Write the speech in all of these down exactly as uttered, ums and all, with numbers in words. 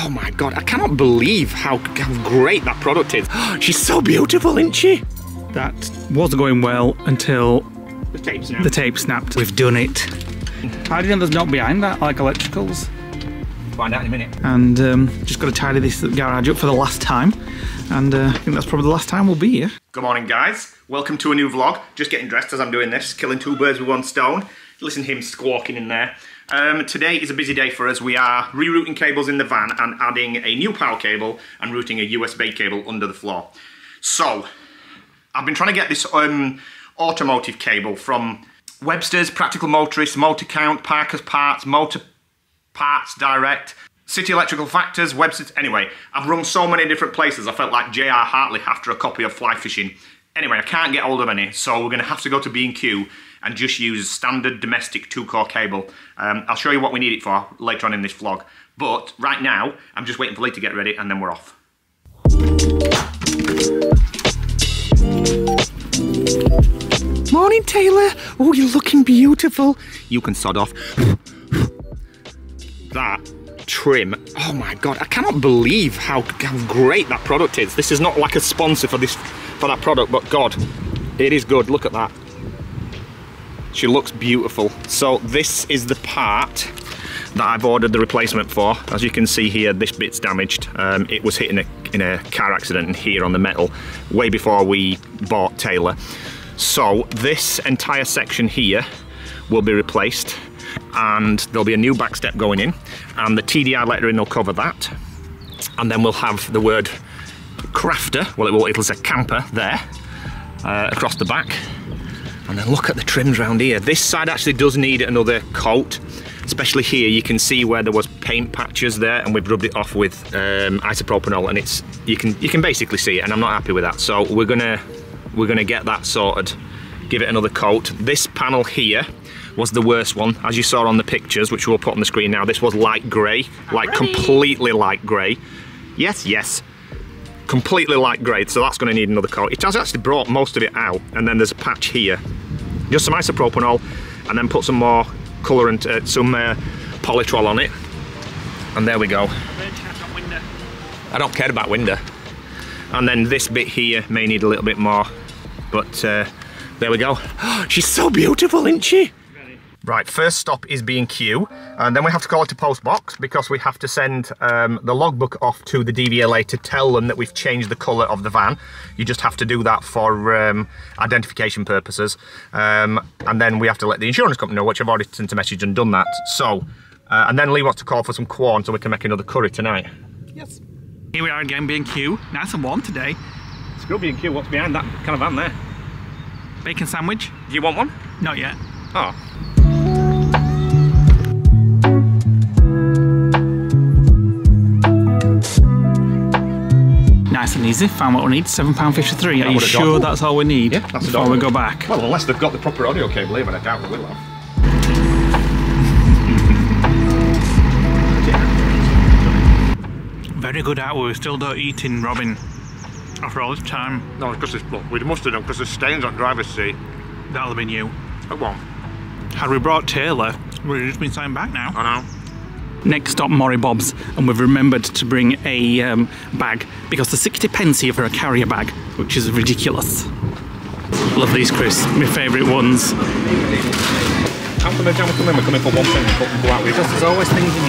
Oh my God, I cannot believe how, how great that product is. She's so beautiful, isn't she? That was going well until the tape snapped. The tape snapped. We've done it. How do you know there's not behind that, like electricals? Find out in a minute. And um, just got to tidy this garage up for the last time. And uh, I think that's probably the last time we'll be here. Good morning, guys. Welcome to a new vlog. Just getting dressed as I'm doing this, killing two birds with one stone. Listen to him squawking in there. Um, today is a busy day for us. We are rerouting cables in the van and adding a new power cable and routing a U S B cable under the floor. So, I've been trying to get this um, automotive cable from Webster's, Practical Motorists, Motor Count, Parker's Parts, Motor Parts Direct, City Electrical Factors, Webster's. Anyway, I've rung so many different places, I felt like J R Hartley after a copy of Fly Fishing. Anyway, I can't get hold of any, so we're going to have to go to B and Q and just use standard domestic two-core cable. Um, I'll show you what we need it for later on in this vlog. But right now, I'm just waiting for Leigh to get ready and then we're off. Morning, Taylor. Oh, you're looking beautiful. You can sod off. That trim, oh my God, I cannot believe how, how great that product is. This is not like a sponsor for this, for that product, but God, it is good. Look at that. She looks beautiful. So this is the part that I've ordered the replacement for. As you can see here, this bit's damaged. Um, it was hit in a, in a car accident here on the metal way before we bought Taylor. So this entire section here will be replaced and there'll be a new back step going in and the T D I lettering will cover that. And then we'll have the word Crafter, well it will, it'll say camper there uh, across the back. And then look at the trims round here. This side actually does need another coat, especially here. You can see where there was paint patches there and we've rubbed it off with um, isopropanol and it's, you can you can basically see it and I'm not happy with that. So we're gonna, we're gonna get that sorted, give it another coat. This panel here was the worst one, as you saw on the pictures, which we'll put on the screen now. This was light grey, like completely light grey. Yes, yes. Completely light grey, so that's going to need another coat. It has actually brought most of it out, and then there's a patch here. Just some isopropanol, and then put some more colourant, uh, some uh, polytrol on it, and there we go. I don't care about window. And then this bit here may need a little bit more, but uh, there we go. She's so beautiful, isn't she? Right, first stop is B and Q, and then we have to call it a post box because we have to send um, the logbook off to the D V L A to tell them that we've changed the colour of the van. You just have to do that for um, identification purposes. Um, and then we have to let the insurance company know, which I've already sent a message and done that. So, uh, and then Leigh wants to call for some Quorn so we can make another curry tonight. Yes. Here we are again, B and Q. Nice and warm today. It's good, B and Q. What's behind that kind of van there? Bacon sandwich. Do you want one? Not yet. Oh. Nice and easy, found what we need, seven pounds fifty-three. Are you sure that's all we need? Yeah, that's before we go back? Well, unless they've got the proper audio cable here, but I doubt we will have. Very good out, we still don't eat in Robin after all this time. No, it's because it's, look, we must have done because there's stains on driver's seat. That'll have been you. It won't. Had we brought Taylor, we'd have just been sitting back now. I know. Next stop, Moribob's, and we've remembered to bring a um, bag because there's sixty pence here for a carrier bag, which is ridiculous. Love these crisps, my favourite ones. After the jam, we come in, we're coming for one thing and go out with us. There's always things you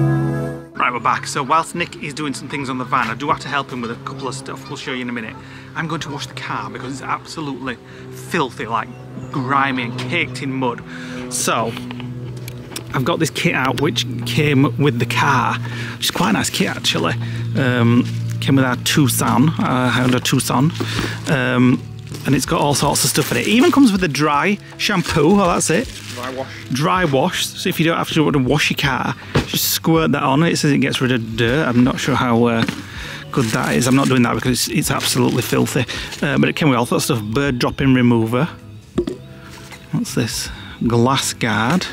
need. Right, we're back. So whilst Nick is doing some things on the van, I do have to help him with a couple of stuff. We'll show you in a minute. I'm going to wash the car because it's absolutely filthy, like grimy and caked in mud. So I've got this kit out which came with the car, which is quite a nice kit actually. Um, came with our Tucson, our Hyundai Tucson, um, and it's got all sorts of stuff in it. It even comes with a dry shampoo, oh that's it. Dry wash. Dry wash, so if you don't have to wash your car, just squirt that on. It says it gets rid of dirt. I'm not sure how uh, good that is. I'm not doing that because it's, it's absolutely filthy. Uh, but it came with all that stuff, bird dropping remover. What's this? Glass guard.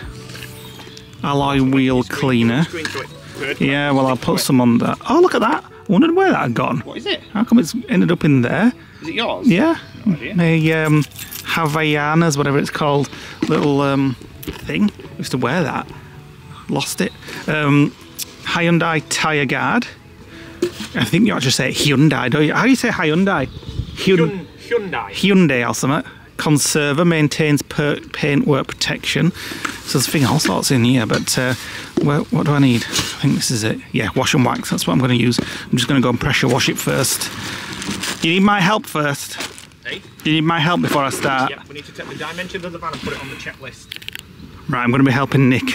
Alloy wheel cleaner. Yeah, well I'll put some on there. Oh look at that! I wondered where that had gone. What is it? How come it's ended up in there? Is it yours? Yeah. No idea. A um, Havaianas, whatever it's called, little um, thing. I used to wear that. lost it. Um, Hyundai tyre guard. I think you ought to say Hyundai, don't you? How do you say Hyundai? Hyun Hyundai. Hyundai or something. Conserver maintains per paintwork protection. So there's a thing all sorts in here, but uh, well, what do I need? I think this is it. Yeah, wash and wax. That's what I'm going to use. I'm just going to go and pressure wash it first. Do you need my help first? Hey? Do you need my help before I start? Yep, we need to take the dimensions of the van and put it on the checklist. Right, I'm going to be helping Nick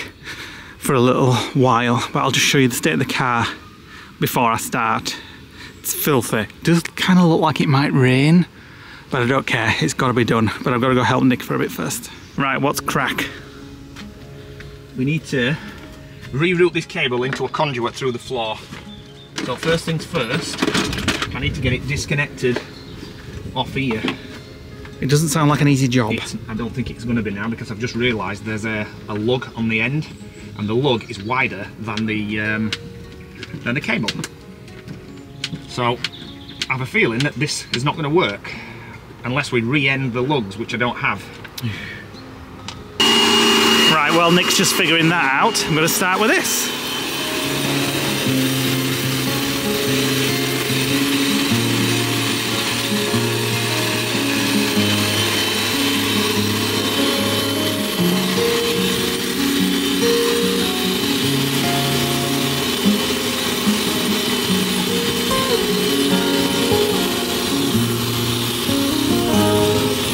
for a little while, but I'll just show you the state of the car before I start. It's filthy. It does kind of look like it might rain, but I don't care. It's got to be done. But I've got to go help Nick for a bit first. Right, what's crack? We need to reroute this cable into a conduit through the floor. So first things first, I need to get it disconnected off here. It doesn't sound like an easy job. It's, I don't think it's going to be now, because I've just realised there's a, a lug on the end, and the lug is wider than the um, than the cable. So I have a feeling that this is not going to work unless we re-end the lugs, which I don't have. Right, well, Nick's just figuring that out. I'm going to start with this.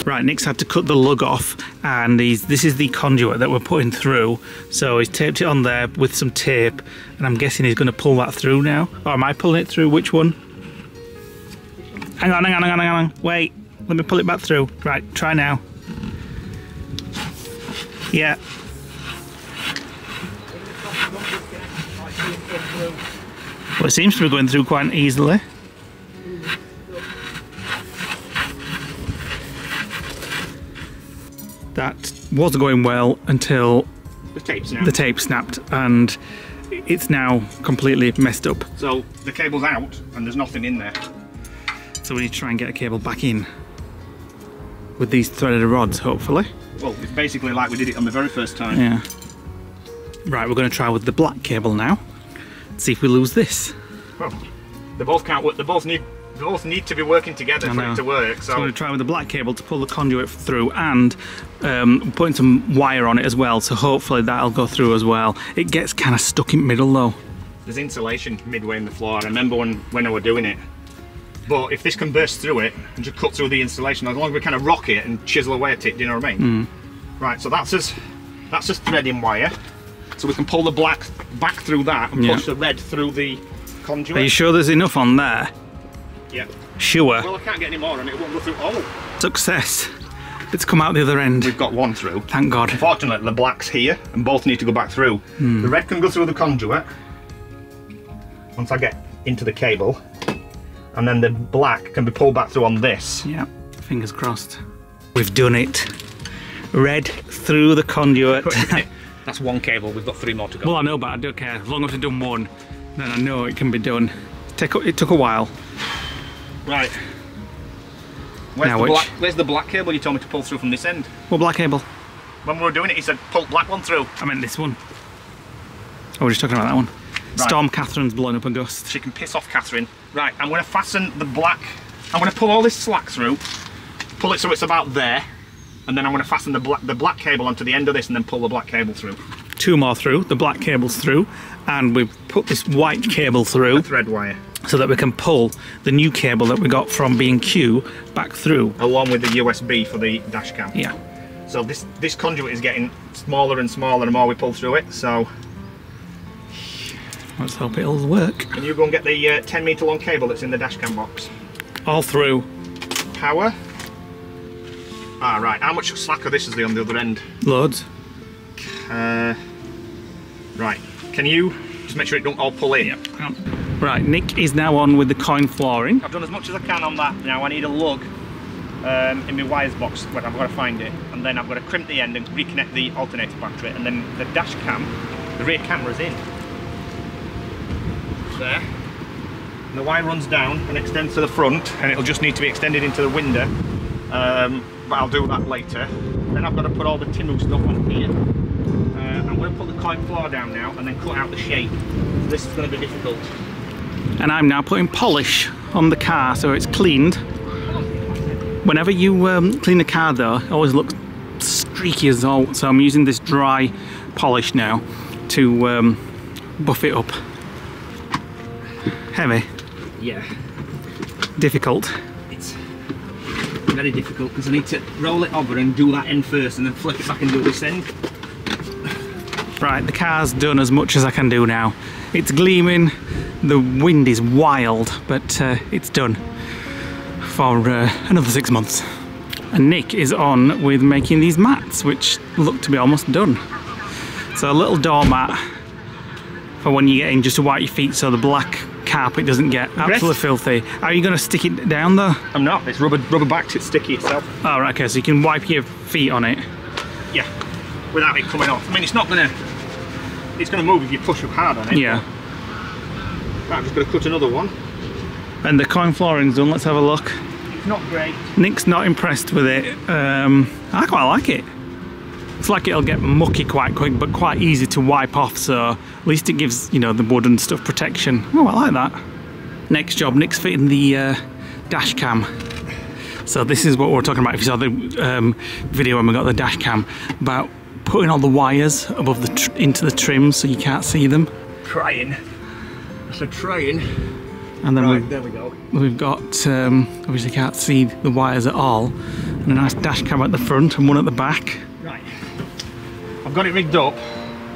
Right, Nick's had to cut the lug off, and he's, this is the conduit that we're putting through. So he's taped it on there with some tape, and I'm guessing he's going to pull that through now. Or am I pulling it through? Which one? Hang on, hang on, hang on, hang on. Wait, let me pull it back through. Right, try now. Yeah. Well, it seems to be going through quite easily. That was going well until the tape snapped. the tape snapped and it's now completely messed up. So the cable's out and there's nothing in there. So we need to try and get a cable back in with these threaded rods, hopefully. Well, it's basically like we did it on the very first time. Yeah. Right, we're going to try with the black cable now. See if we lose this. Well, they both can't work. They both need, they both need to be working together for it to work. So I'm going to try with the black cable to pull the conduit through, and um, putting some wire on it as well, so hopefully that'll go through as well. It gets kind of stuck in the middle though. There's insulation midway in the floor. I remember when, when I were doing it. But if this can burst through it and just cut through the insulation, as long as we kind of rock it and chisel away at it, do you know what I mean? Mm. Right, so that's just, that's just threading wire. So we can pull the black back through that and yeah. push the red through the conduit. Are you sure there's enough on there? Yeah. Sure. Well, I can't get any more and it won't go through all. Success. It's come out the other end. We've got one through. Thank God. Fortunately, the black's here and both need to go back through. Mm. The red can go through the conduit once I get into the cable, and then the black can be pulled back through on this. Yeah. Fingers crossed. We've done it. Red through the conduit. That's one cable. We've got three more to go. Well, I know, but I don't care. As long as I've done one, then I know it can be done. It took, it took a while. Right. Where's, now the black, where's the black cable you told me to pull through from this end? What black cable? When we were doing it, he said pull black one through. I meant this one. Oh, we're just talking about that one. Right. Storm Katherine's blown up a gust. She can piss off, Katherine. Right, I'm going to fasten the black. I'm going to pull all this slack through, pull it so it's about there, and then I'm going to fasten the black, the black cable onto the end of this and then pull the black cable through. Two more through, the black cable's through, and we've put this white cable through. A thread wire. So that we can pull the new cable that we got from B and Q back through. Along with the U S B for the dash cam. Yeah. So this, this conduit is getting smaller and smaller the more we pull through it, so... Let's hope it'll work. Can you go and get the uh, ten metre long cable that's in the dash cam box? All through. Power. Ah, right. How much slack of this is there on the other end? Loads. Uh, right. Can you just make sure it don't all pull in? Yep. Hang on. Right, Nick is now on with the coin flooring. I've done as much as I can on that. Now I need a lug um, in my wires box, but I've got to find it. And then I've got to crimp the end and reconnect the alternator battery. And then the dash cam, the rear camera's in. There. And the wire runs down and extends to the front, and it'll just need to be extended into the window. Um, but I'll do that later. Then I've got to put all the Timu stuff on here. Uh, and going to put the coloured floor down now and then cut out the shape. This is going to be difficult. And I'm now putting polish on the car so it's cleaned. Whenever you um, clean the car though, it always looks streaky as all, so I'm using this dry polish now to um, buff it up. Heavy. Yeah. Difficult. It's very difficult because I need to roll it over and do that end first and then flip it back and do this end. Right, the car's done as much as I can do now. It's gleaming, the wind is wild, but uh, it's done for uh, another six months. And Nick is on with making these mats, which look to be almost done. So a little door mat for when you get in, just to wipe your feet so the black carpet doesn't get absolutely Rest. filthy. Are you going to stick it down though? I'm not. It's rubber rubber backed. It's sticky itself. Oh right, okay. So you can wipe your feet on it. Yeah, without it coming off. I mean, it's not gonna. It's gonna move if you push up hard on it. Yeah. Right, I'm just gonna cut another one. And the coin flooring's done. Let's have a look. It's not great. Nick's not impressed with it. Um, I quite like it. It's like it'll get mucky quite quick, but quite easy to wipe off, so at least it gives, you know, the wood and stuff protection. Oh, I like that. Next job, Nick's fitting the uh, dash cam. So this is what we were talking about, if you saw the um, video when we got the dash cam, about putting all the wires above the tr into the trim so you can't see them. Trying. That's a trying. And then right, we've, there we go. We've got, um, obviously can't see the wires at all, and a nice dash cam at the front and one at the back. Right. I've got it rigged up,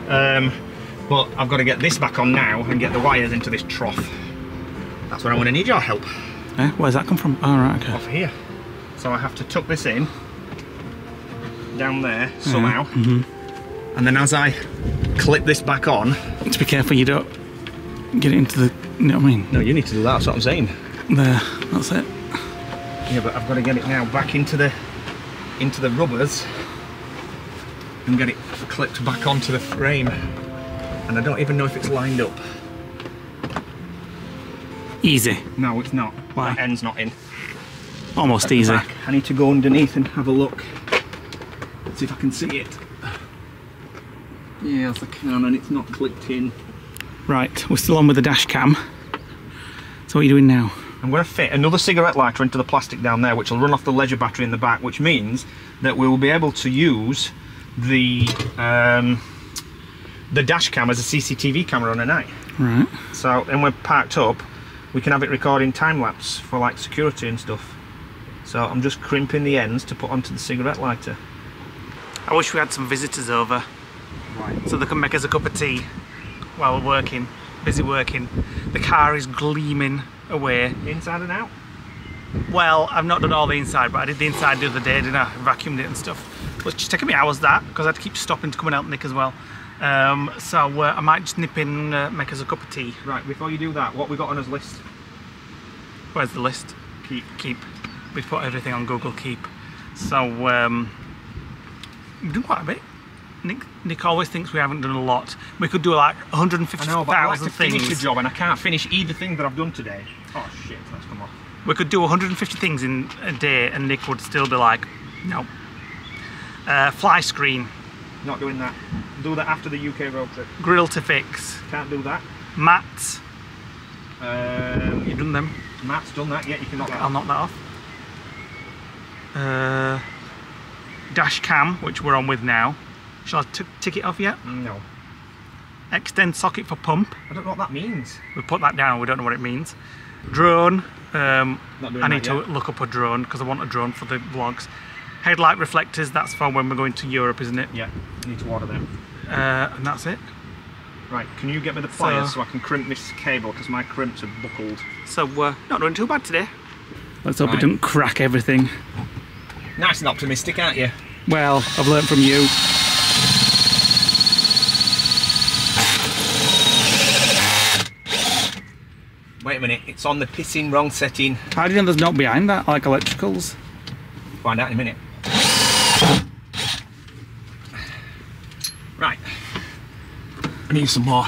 um, but I've got to get this back on now and get the wires into this trough. That's where I'm going to need your help. Eh? Where's that come from? Oh, right, okay. Off here. So I have to tuck this in, down there somehow, yeah. mm-hmm. and then as I clip this back on... Just be careful you don't get it into the... You know what I mean? No, you need to do that, that's what I'm saying. There, that's it. Yeah, but I've got to get it now back into the, into the rubbers and get it clipped back onto the frame, and I don't even know if it's lined up. Easy. No, it's not. Why? That end's not in. Almost easy. I need to go underneath and have a look. See if I can see it. Yes, I can, and it's not clipped in. Right, we're still on with the dash cam. So what are you doing now? I'm going to fit another cigarette lighter into the plastic down there, which will run off the ledger battery in the back, which means that we will be able to use the um, the dash cam as a C C T V camera on a night. Right. So then we're parked up, we can have it recording time lapse for like security and stuff. So I'm just crimping the ends to put onto the cigarette lighter. I wish we had some visitors over, right, so they can make us a cup of tea while we're working, busy working. The car is gleaming away. Inside and out? Well, I've not done all the inside, but I did the inside the other day, didn't I? Vacuumed it and stuff. Which is taking me hours that, because I had to keep stopping to come and help Nick as well. Um, so uh, I might just nip in, uh, make us a cup of tea. Right, before you do that, what we got on us list? Where's the list? Keep. Keep. We've put everything on Google Keep. So, um, we've done quite a bit. Nick, Nick always thinks we haven't done a lot. We could do like a hundred and fifty thousand things. I know, but I like to finish a job and I can't finish either thing that I've done today. Oh shit, that's come off. We could do a hundred and fifty things in a day and Nick would still be like, no. Uh, fly screen. Not doing that. Do that after the U K road trip. Grill to fix. Can't do that. Mats. Um, You've done them. Mats, done that. Yeah, you can knock that I'll off. knock that off. Uh, dash cam, which we're on with now. Shall I tick it off yet? No. Extend socket for pump. I don't know what that means. We put that down. We don't know what it means. Drone. Um, Not doing I need that yet. to look up a drone because I want a drone for the vlogs. Headlight reflectors, that's for when we're going to Europe, isn't it? Yeah, you need to order them. Uh, and that's it. Right, can you get me the pliers so, so I can crimp this cable, because my crimps are buckled. So we're uh, not doing too bad today. Let's hope right. it doesn't crack everything. Nice and optimistic, aren't you? Well, I've learned from you. Wait a minute, it's on the pissing wrong setting. How do you know there's not behind that, like electricals? Find out in a minute. Right, I need some more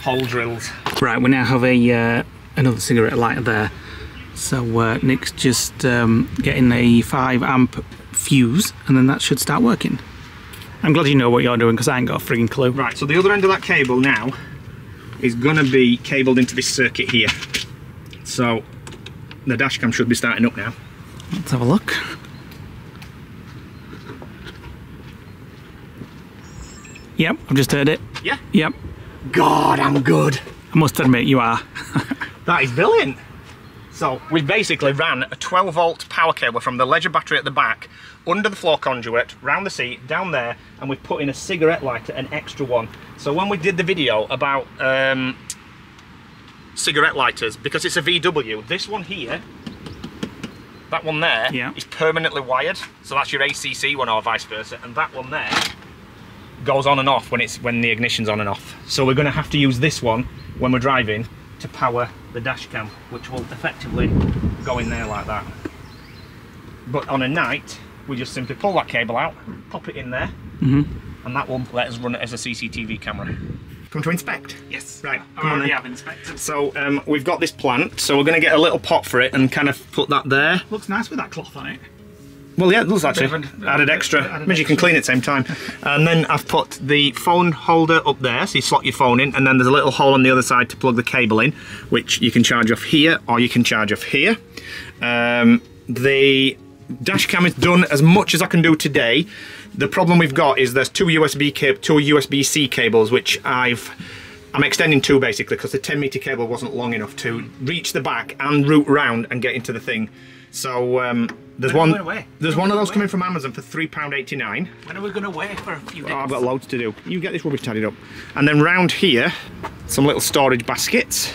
hole drills. Right, we now have a uh, another cigarette lighter there. So uh, Nick's just um, getting a five amp fuse and then that should start working. I'm glad you know what you're doing because I ain't got a frigging clue. Right, so the other end of that cable now is going to be cabled into this circuit here. So the dash cam should be starting up now. Let's have a look. Yep, I've just heard it. Yeah? Yep. God, I'm good. I must admit, you are. That is brilliant. So we basically ran a twelve volt power cable from the ledger battery at the back, under the floor conduit, round the seat, down there, and we put in a cigarette lighter, an extra one. So when we did the video about um, cigarette lighters, because it's a V W, this one here, that one there, yeah, is permanently wired. So that's your A C C one or vice versa, and that one there goes on and off when it's when the ignition's on and off. So we're going to have to use this one when we're driving to power the dash cam, which will effectively go in there like that. But on a night, we just simply pull that cable out, pop it in there, mm-hmm, and that will let us run it as a C C T V camera. Come to inspect? Yes. Right, I already have inspected. So um, we've got this plant, so we're going to get a little pot for it and kind of put that there. Looks nice with that cloth on it. Well, yeah, it does actually. An, added extra. Added means extra. You can clean it at the same time. And then I've put the phone holder up there, so you slot your phone in, and then there's a little hole on the other side to plug the cable in, which you can charge off here, or you can charge off here. Um, the dash cam is done as much as I can do today. The problem we've got is there's two U S B cable, two U S B C cables, which I've... I'm extending two basically, because the ten metre cable wasn't long enough to reach the back and route round and get into the thing. So um, there's one there's one of those coming from Amazon for three pounds eighty-nine. When are we going to wait for a few days? Oh, I've got loads to do. You get this rubbish tidied up. And then round here, some little storage baskets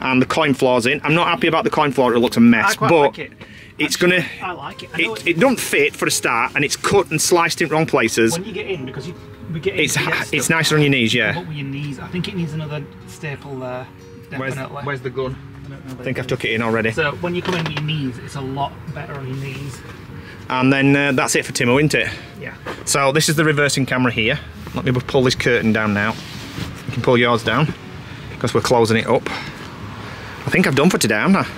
and the coin floor's in. I'm not happy about the coin floor, it looks a mess. I quite but like it. It's Actually, gonna. I like it. I know it, it don't fit for a start, and it's cut and sliced in wrong places. When you get in, because you, we get in, it's get it's nicer on your knees, yeah. What were your knees? I think it needs another staple there. Where's, where's the gun? I don't know. I think I've took it in already. So when you come in with your knees, it's a lot better on your knees. And then uh, that's it for Timo, isn't it? Yeah. So this is the reversing camera here. Let me pull this curtain down now. You can pull yours down because we're closing it up. I think I've done for today, haven't I?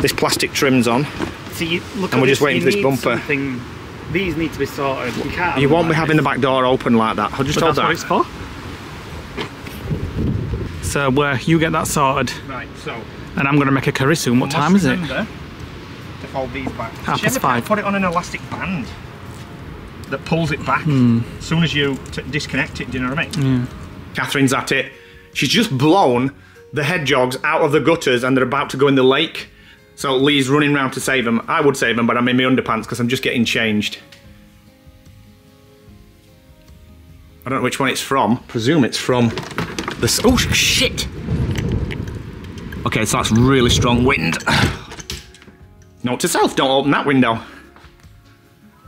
This plastic trim's on, so you, look, and we're just waiting for this bumper. Something. These need to be sorted. You, can't you won't like be having this. The back door open like that. I just told that. That's what it's for. So where uh, you get that sorted. Right. So. And I'm going to make a curry soon. What time is it? To fold these back. Half past five. Put it on an elastic band that pulls it back. Mm. As soon as you t disconnect it, do you know what I mean? Yeah. Catherine's at it. She's just blown the hedgehogs out of the gutters, and they're about to go in the lake. So Lee's running round to save him. I would save him, but I'm in my underpants because I'm just getting changed. I don't know which one it's from. Presume it's from the... Oh, shit! Okay, so that's really strong wind. Note to self, don't open that window.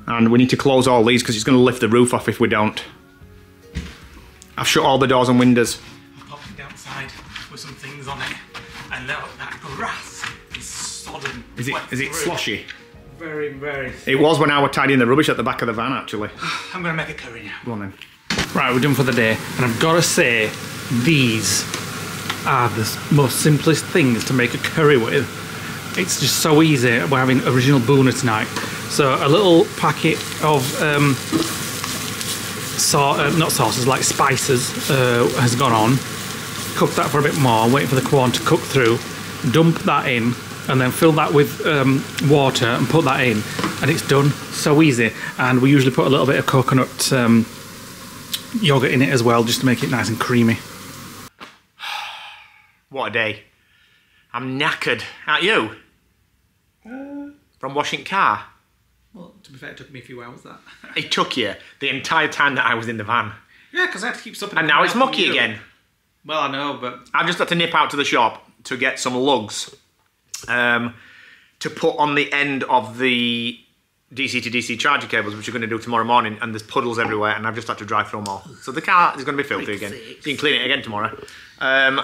And we need to close all these because it's going to lift the roof off if we don't. I've shut all the doors and windows. I've popped outside with some things on it. And look, that grass. Is it, is it sloshy? Very, very thick. It was when I was tidying the rubbish at the back of the van, actually. I'm going to make a curry now. Go on then. Right, we're done for the day. And I've got to say, these are the most simplest things to make a curry with. It's just so easy. We're having original Boona tonight. So a little packet of... Um, sau uh, not sauces, like spices uh, has gone on. Cook that for a bit more, wait for the Quorn to cook through. Dump that in. And then fill that with um, water and put that in, and it's done. So easy. And we usually put a little bit of coconut um, yogurt in it as well, just to make it nice and creamy. What a day. I'm knackered. Aren't you? Uh, From washing car? Well, to be fair, it took me a few hours, that. It took you the entire time that I was in the van. Yeah, because I had to keep something. And now it's mucky again. Well, I know, but... I've just had to nip out to the shop to get some lugs. Um, to put on the end of the D C to D C charger cables, which we're going to do tomorrow morning, and there's puddles everywhere, and I've just had to drive through them all. So the car is going to be filthy again. You can clean it again tomorrow. Um,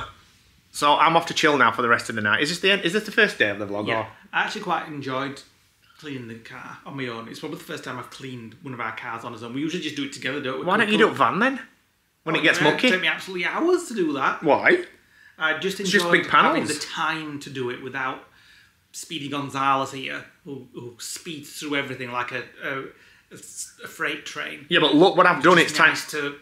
so I'm off to chill now for the rest of the night. Is this the end? Is this the first day of the vlog? Yeah, or? I actually quite enjoyed cleaning the car on my own. It's probably the first time I've cleaned one of our cars on our own. We usually just do it together, don't we? Why don't you do it van then? When it gets mucky? It took me absolutely hours to do that. Why? I just enjoyed having the time to do it without Speedy Gonzales here, who, who speeds through everything like a, a, a freight train. Yeah, but look what I've done. It's time to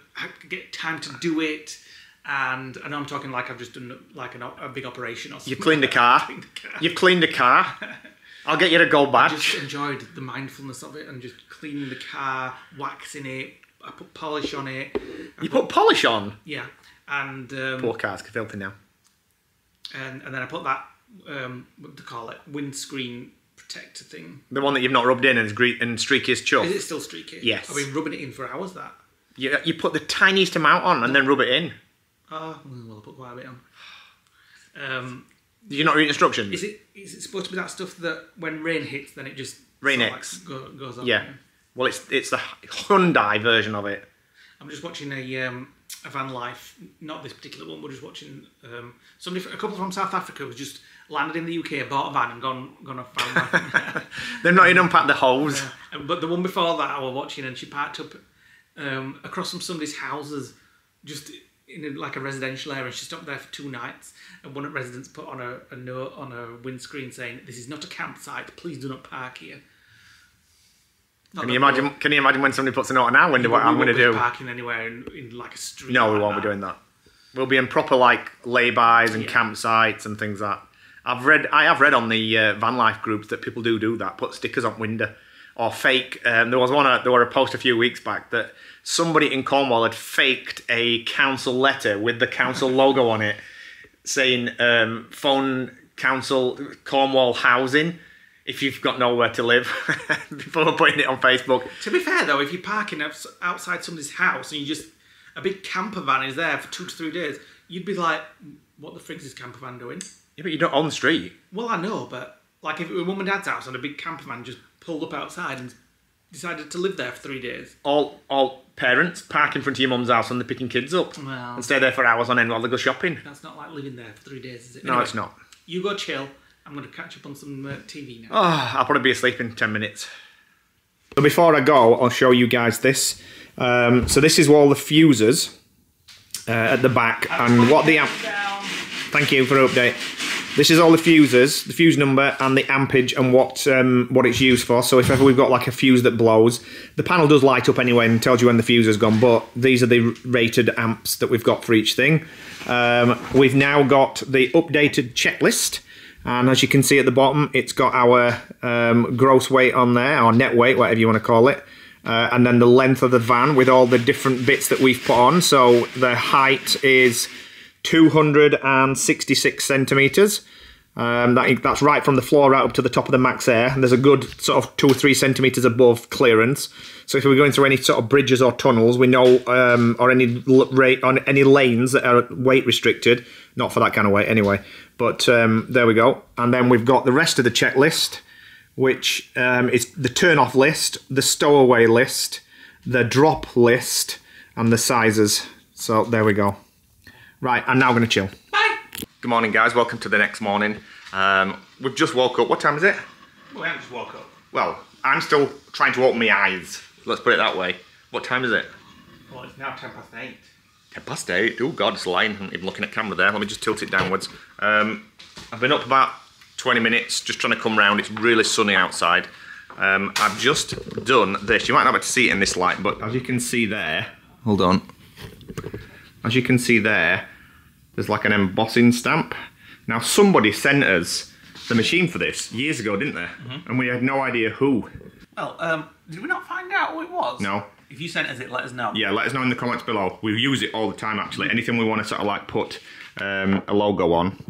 get time to do it. And I know I'm talking like I've just done like an, a big operation or something. You've cleaned the car. Cleaned the car. You've cleaned the car. I'll get you a gold badge. I just enjoyed the mindfulness of it and just cleaning the car, waxing it. I put polish on it. I you put, put polish on? Yeah. And um, poor cars can help it now. And, and then I put that, um, what do you call it, windscreen protector thing. The one that you've not rubbed in and is gre and streaky as chuff. Is it still streaky? Yes. I've been rubbing it in for hours, that. You, you put the tiniest amount on and then rub it in. Oh, well, I put quite a bit on. Um, Did you not read instructions? Is it, is it supposed to be that stuff that when rain hits, then it just... Rain X. Sort of like go, goes on. Yeah. Again? Well, it's it's the Hyundai version of it. I'm just watching a um, a van life, not this particular one. We're just watching um, somebody, a couple from South Africa, was just landed in the U K, bought a van, and gone gone off van life. They've not even unpacked the holes. Uh, but the one before that, I was watching, and she parked up um, across from somebody's houses, just in a, like a residential area. And she stopped there for two nights, and one of the residents put on a, a note on her windscreen saying, "This is not a campsite. Please do not park here." Not can you imagine? We'll, can you imagine when somebody puts a note on our window? What I'm going to do? Parking anywhere in, in like a street. No, like we won't that. be doing that. We'll be in proper like laybys and yeah. campsites and things like that. I've read. I have read on the uh, van life groups that people do do that. Put stickers on window or fake. Um, there was one. Uh, there were a post a few weeks back that somebody in Cornwall had faked a council letter with the council logo on it, saying um, "Phone Council Cornwall Housing." If you've got nowhere to live, before putting it on Facebook. To be fair though, if you're parking outside somebody's house and you just, a big camper van is there for two to three days, you'd be like, what the frick's is camper van doing? Yeah, but you're not on the street. Well, I know, but like if it were mum and dad's house and a big camper van just pulled up outside and decided to live there for three days. All, all parents park in front of your mum's house and they're picking kids up well, and stay there for hours on end while they go shopping. That's not like living there for three days, is it? No, anyway, it's not. You go chill. I'm going to catch up on some uh, T V now. Oh, I'll probably be asleep in ten minutes. So before I go, I'll show you guys this. Um, so this is all the fuses uh, at the back. And what the amp... Thank you for the update. This is all the fuses, the fuse number and the ampage and what um, what it's used for. So if ever we've got like a fuse that blows, the panel does light up anyway and tells you when the fuse has gone. But these are the rated amps that we've got for each thing. Um, we've now got the updated checklist. And as you can see at the bottom, it's got our um, gross weight on there, or net weight, whatever you want to call it. Uh, and then the length of the van with all the different bits that we've put on. So the height is two hundred sixty-six centimetres. Um, that, that's right from the floor right up to the top of the max air. And there's a good sort of two or three centimetres above clearance. So if we're going through any sort of bridges or tunnels, we know, um, or any rate on any lanes that are weight restricted, not for that kind of weight anyway. But um, there we go. And then we've got the rest of the checklist, which um, is the turn-off list, the stowaway list, the drop list, and the sizes. So there we go. Right, I'm now going to chill. Bye. Good morning, guys. Welcome to the next morning. Um, we've just woke up. What time is it? Well, we haven't just woke up. Well, I'm still trying to open my eyes. Let's put it that way. What time is it? Well, it's now ten past eight. ten past eight? Oh, God, it's lying. I'm even looking at camera there. Let me just tilt it downwards. Um, I've been up about twenty minutes, just trying to come round. It's really sunny outside. Um, I've just done this. You might not be able to see it in this light, but as you can see there... Hold on. As you can see there... There's like an embossing stamp. Now somebody sent us the machine for this years ago, didn't they? Mm-hmm. And we had no idea who. Well, um, did we not find out who it was? No. If you sent us it, let us know. Yeah, let us know in the comments below. We use it all the time actually. Mm-hmm. Anything we want to sort of like put um, a logo on,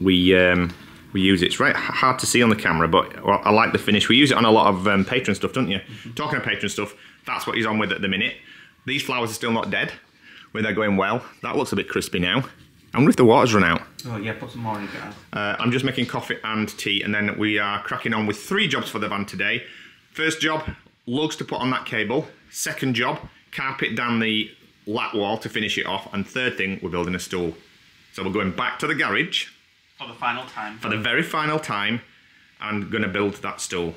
we um, we use it. It's right hard to see on the camera, but I like the finish. We use it on a lot of um, Patreon stuff, don't you? Mm-hmm. Talking of Patreon stuff, that's what he's on with at the minute. These flowers are still not dead. Well, they're going well. That looks a bit crispy now. I wonder if the water's run out. Oh yeah, put some more in there. Uh, I'm just making coffee and tea, and then we are cracking on with three jobs for the van today. First job, lugs to put on that cable. Second job, carpet down the lat wall to finish it off. And third thing, we're building a stool. So we're going back to the garage. For the final time. For the very final time, and gonna build that stool.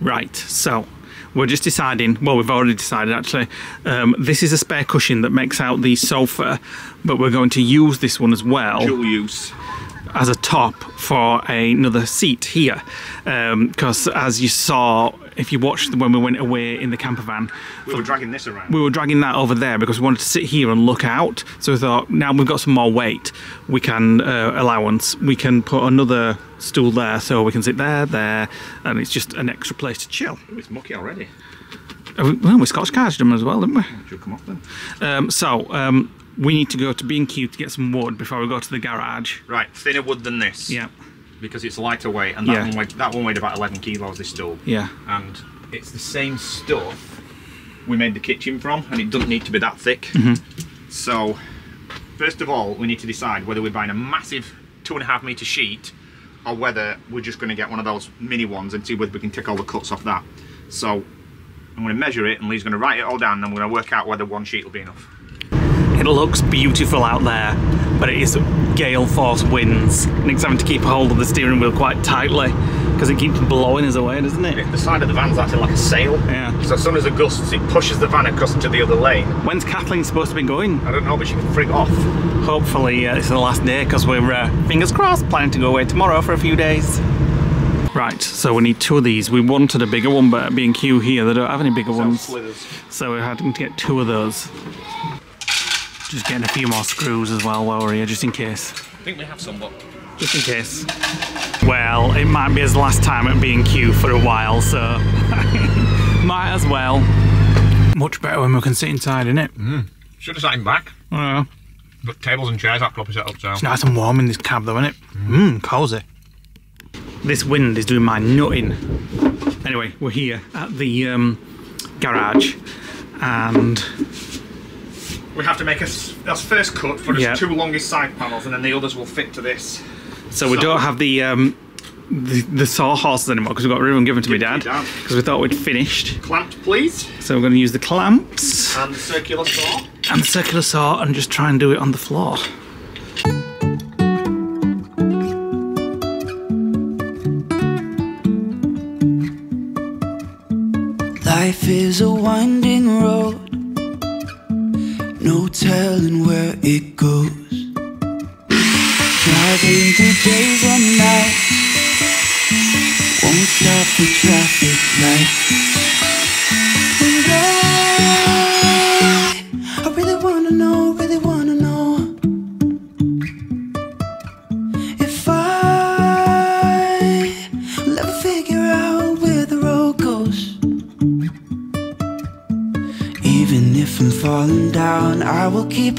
Right, so. We're just deciding, well, we've already decided actually, um, this is a spare cushion that makes out the sofa, but we're going to use this one as well. Dual use. As a top for a, another seat here, because um, as you saw if you watched when we went away in the camper van, we were dragging this around. We were dragging that over there because we wanted to sit here and look out. So we thought, now we've got some more weight, we can uh, allowance, we can put another stool there so we can sit there, there, and it's just an extra place to chill. Ooh, it's mucky already. Well, we Scotch carded them as well, didn't we? It should come off then. Um, so, um, we need to go to B and Q to get some wood before we go to the garage. Right, thinner wood than this. Yeah. Because it's lighter weight, and that, yeah. one, weighed, that one weighed about eleven kilos, this stool. Yeah. And it's the same stuff we made the kitchen from, and it doesn't need to be that thick. Mm-hmm. So, first of all, we need to decide whether we're buying a massive two and a half metre sheet, or whether we're just going to get one of those mini ones and see whether we can take all the cuts off that. So, I'm going to measure it, and Lee's going to write it all down, and then we're going to work out whether one sheet will be enough. It looks beautiful out there, but it is gale force winds. Nick's having to keep hold of the steering wheel quite tightly because it keeps blowing us away, doesn't it? The side of the van's acting like a sail. Yeah. So as soon as it gusts, it pushes the van across into the other lane. When's Kathleen supposed to be going? I don't know, but she can frig off. Hopefully uh, it's the last day because we're, uh, fingers crossed, planning to go away tomorrow for a few days. Right, so we need two of these. We wanted a bigger one, but at B and Q here, they don't have any bigger ones. Slithers. So we're having to get two of those. Just getting a few more screws as well while we're here, just in case. I think we have some, but... just in case. Well, it might be his last time at B and Q for a while, so... might as well. Much better when we can sit inside, innit? Mm. Should have sat him back. Yeah. But tables and chairs are properly set up, so... It's nice and warm in this cab, though, innit? Mmm, mm, cosy. This wind is doing my nutting. Anyway, we're here at the um, garage, and... we have to make us that's first cut for yeah. us two longest side panels, and then the others will fit to this. So, so. we don't have the um, the, the sawhorses anymore because we got rid of them given to my dad because we thought we'd finished. Clamped, please. So we're going to use the clamps and the circular saw and the circular saw and just try and do it on the floor. Life is a winding road. No telling where it goes. Driving through days and nights, won't stop the traffic lights. And I, I really wanna know, really wanna know if I will ever figure out where the road goes. Even if I'm falling down, I will keep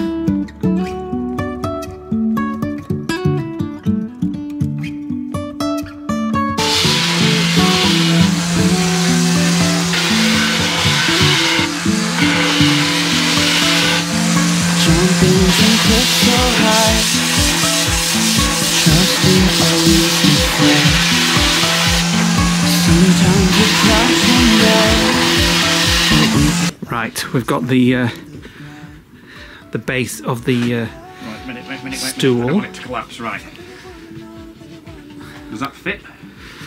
Right, we've got the uh, the base of the uh, right, minute, minute, minute, stool. I don't want it to collapse, right. Does that fit?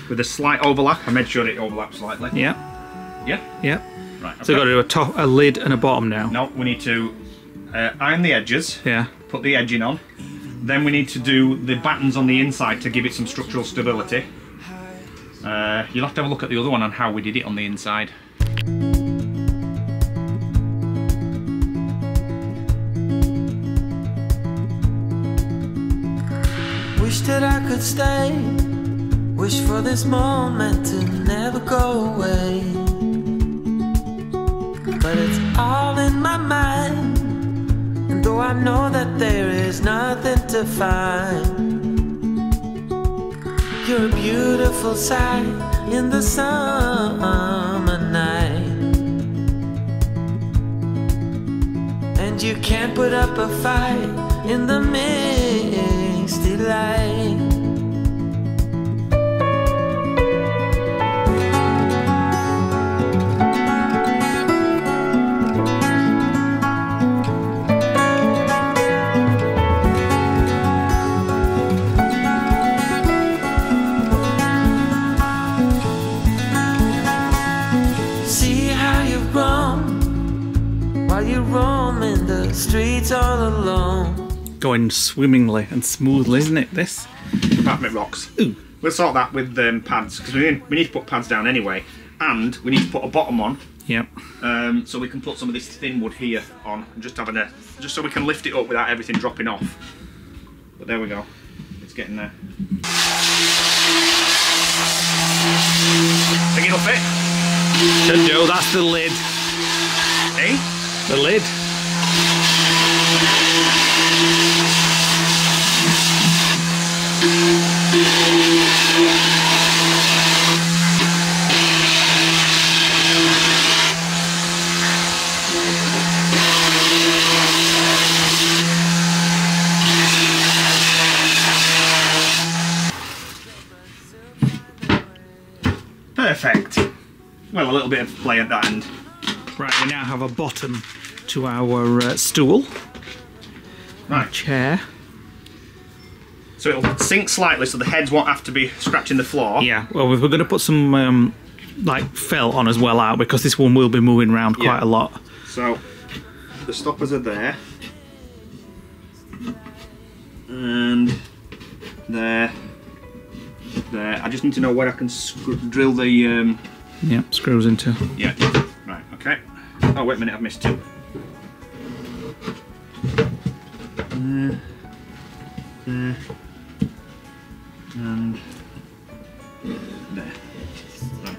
With a slight overlap, I made sure it overlaps slightly. Yeah. Yeah? Yeah. Right. Okay. So we've got to do a top, a lid and a bottom now. No, we need to uh, iron the edges, yeah. put the edging on, then we need to do the battens on the inside to give it some structural stability. Uh, you'll have to have a look at the other one on how we did it on the inside. Wish that I could stay. Wish for this moment to never go away. But it's all in my mind, and though I know that there is nothing to find, you're a beautiful sight in the summer night, and you can't put up a fight in the midnight light. going swimmingly and smoothly, isn't it, this? Pavement rocks. Ooh. We'll sort that with um, pads, because we, we need to put pads down anyway, and we need to put a bottom on. Yep. Um, so we can put some of this thin wood here on, and just having a, just so we can lift it up without everything dropping off. But there we go. It's getting there. Pick it up it. Should do. That's the lid. Eh? The lid. Perfect. Well, a little bit of play at that end. Right, we now have a bottom to our uh, stool. Right. Chair. So it'll sink slightly so the heads won't have to be scratching the floor. Yeah, well, we're going to put some um, like felt on as well out, because this one will be moving around quite yeah. a lot. So the stoppers are there. And there. There. I just need to know where I can drill the... Um... Yeah, screws into. Yeah. Right, okay. Oh, wait a minute, I've missed two. There. There. And there. Right.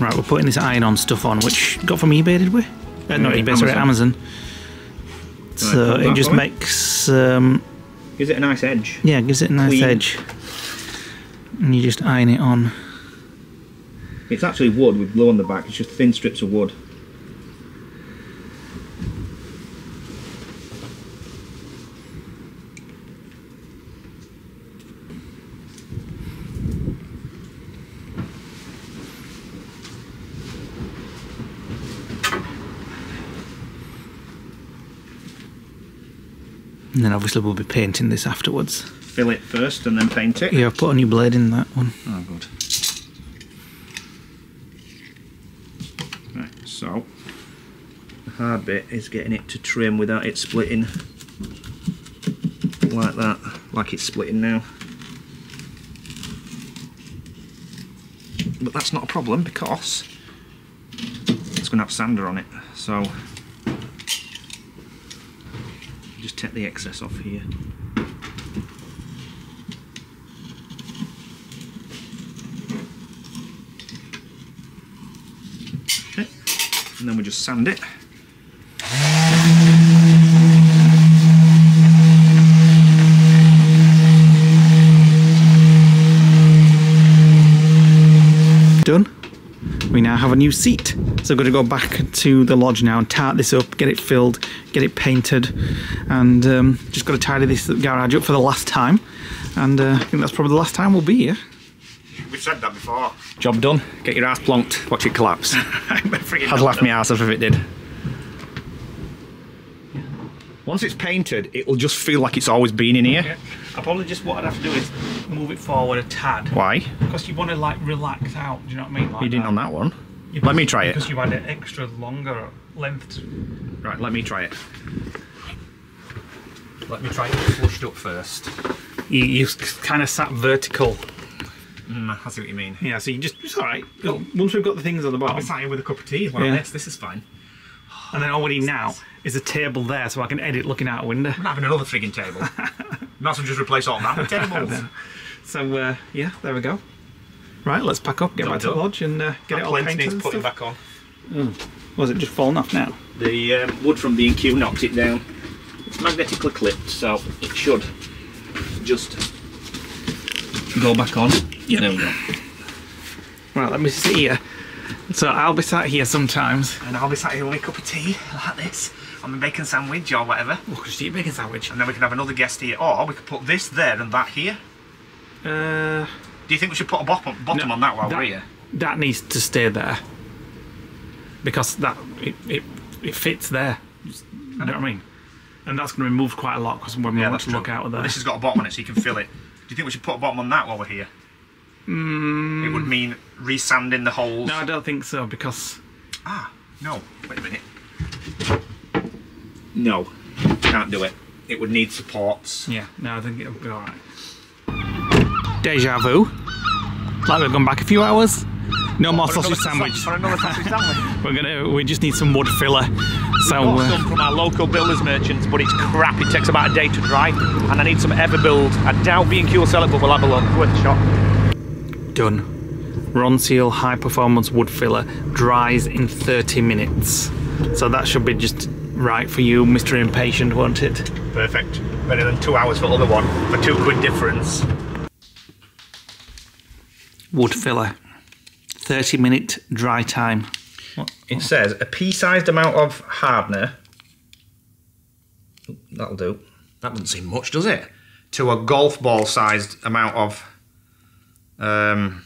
Right, we're putting this iron-on stuff on, which got from eBay, did we? Uh, not yeah, eBay, sorry, Amazon. So it just makes... Um, gives it a nice edge. Yeah, gives it a nice Clean. edge. And you just iron it on. It's actually wood with glue on the back, it's just thin strips of wood. And then obviously we'll be painting this afterwards. Fill it first and then paint it? Yeah, I've put a new blade in that one. Oh, good. Right, so the hard bit is getting it to trim without it splitting like that, like it's splitting now. But that's not a problem because it's going to have sander on it, so... Just take the excess off here. Okay. And then we just sand it. Done. We now have a new seat. So I'm going to go back to the lodge now and tart this up, get it filled, get it painted, and um, just got to tidy this garage up for the last time. And uh, I think that's probably the last time we'll be here. We've said that before. Job done. Get your ass plonked. Watch it collapse. I'd laugh my ass off if it did. Once it's painted, it'll just feel like it's always been in here. Okay. I probably just what I'd have to do is move it forward a tad. Why? Because you want to like relax out. Do you know what I mean? Like you didn't that. on that one. Yeah, let me try it. Because you had an extra longer length. Right, let me try it. Let me try it flushed up first. You, you kind of sat vertical. Mm, I see what you mean. Yeah, so you just, it's all right. Well, once we've got the things on the bottom. I'll be sat here with a cup of tea as well. Yeah. This, this is fine. And then all we need now is a table there so I can edit looking out a window. I'm not having another frigging table. Might as well just replace all that with tables. So, uh, yeah, there we go. Right, let's pack up, get back to the lodge and uh, get it all painted and stuff. Back on. Mm. Was it just falling off now? The um, wood from B and Q knocked it down. It's magnetically clipped, so it should just go back on. Yeah. There we go. Right, let me sit here. So I'll be sat here sometimes. And I'll be sat here with a cup of tea, like this, on my bacon sandwich or whatever. We'll just eat a bacon sandwich. And then we can have another guest here. Or we could put this there and that here. Uh... Do you think we should put a bottom, bottom no, on that while that, we're here? That needs to stay there because that it, it, it fits there. You know what I mean? And that's going to be moved quite a lot because when we yeah, want to true. look out of there. Well, this has got a bottom on it so you can fill it. Do you think we should put a bottom on that while we're here? Mm. It would mean re-sanding the holes. No, I don't think so because... Ah, no. Wait a minute. No, can't do it. It would need supports. Yeah, no, I think it'll be all right. Deja vu. Like we've gone back a few hours. No more sausage sandwich. For another sausage sandwich. We're gonna. We just need some wood filler. So we got some from our local builders merchants, but it's crap. It takes about a day to dry, and I need some Everbuild. I doubt B and Q will sell it, but we'll have a look. Worth a shot. Done. Ronseal high performance wood filler dries in thirty minutes. So that should be just right for you, Mister Impatient, won't it? Perfect. Better than two hours for the other one for two quid difference. Wood filler. thirty minute dry time. What? It what? says a pea-sized amount of hardener. That'll do. That doesn't seem much, does it? To a golf ball-sized amount of um,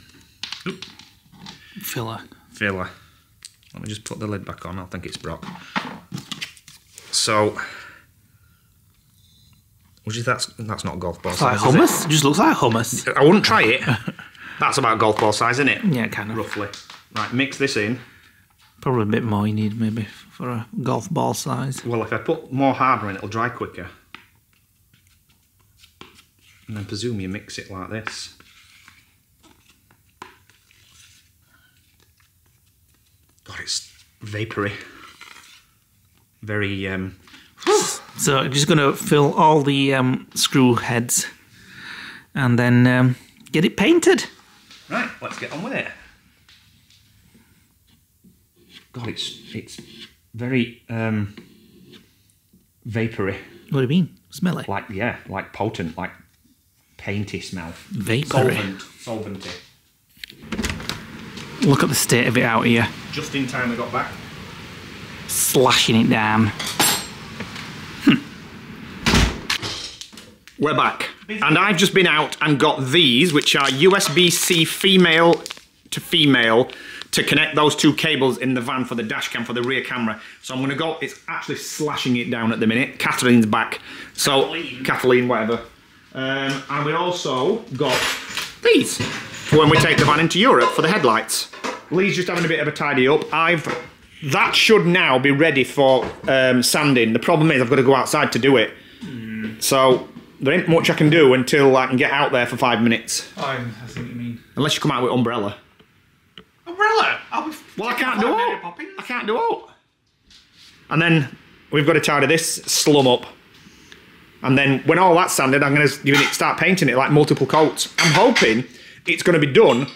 filler. Filler. Let me just put the lid back on. I think it's broke. So, which is that's that's not golf ball size. It's like hummus. It? It just looks like hummus. I wouldn't try it. That's about golf ball size, isn't it? Yeah, kind of. Roughly. Right, mix this in. Probably a bit more you need, maybe, for a golf ball size. Well, if I put more harder in, it'll dry quicker. And I presume you mix it like this. God, it's vapory. Very, um... So, I'm just going to fill all the um, screw heads and then um, get it painted. Right, let's get on with it. God, it's it's very um, vapory. What do you mean? Smelly? Like, yeah, like potent, like painty smell. Vapory. Solvent, solventy. Look at the state of it out here. Just in time I got back. Slashing it down. Hm. We're back. And I've just been out and got these, which are U S B C female to female, to connect those two cables in the van for the dash cam, for the rear camera. So I'm going to go, it's actually slashing it down at the minute. Kathleen's back. So, Kathleen, Kathleen whatever. Um, and we also got these, for when we take the van into Europe for the headlights. Lee's just having a bit of a tidy up. I've... That should now be ready for um, sanding. The problem is I've got to go outside to do it. Mm. So there ain't much I can do until I can get out there for five minutes. Oh, I see what you mean. Unless you come out with umbrella. Umbrella? I'll be well, I can't do it. I can't do it. And then we've got to tidy this slum up. And then when all that's sanded, I'm going to start painting it like multiple coats. I'm hoping it's going to be done.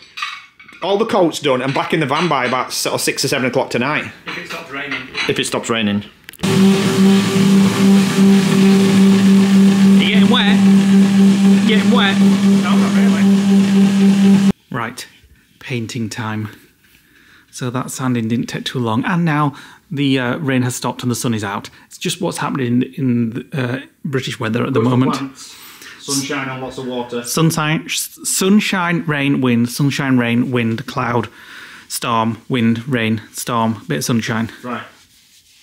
All the coat's done and back in the van by about sort of six or seven o'clock tonight. If it stops raining. If it stops raining. Are you getting wet? You're getting wet? No, not really. Right, painting time. So that sanding didn't take too long, and now the uh, rain has stopped and the sun is out. It's just what's happening in the, uh, British weather at the With moment. The Sunshine and lots of water. Sunshine, sunshine, rain, wind. Sunshine, rain, wind, cloud, storm, wind, rain, storm, bit of sunshine. Right.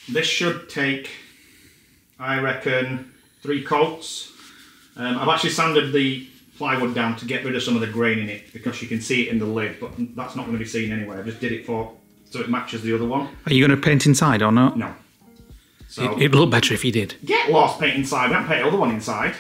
This should take, I reckon, three coats. Um, I've actually sanded the plywood down to get rid of some of the grain in it because you can see it in the lid, but that's not going to be seen anyway. I just did it for so it matches the other one. Are you going to paint inside or not? No. So it, it'd look better if you did. Get lost, paint inside. I don't paint the other one inside.